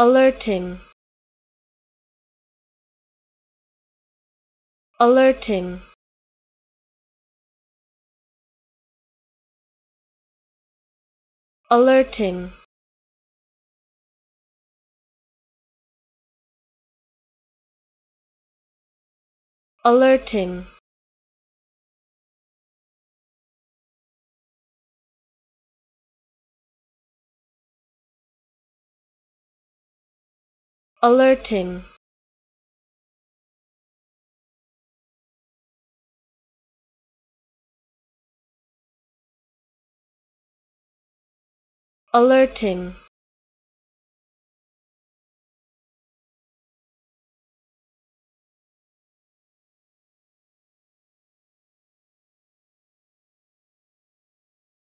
alerting, alerting, alerting, alerting, alerting.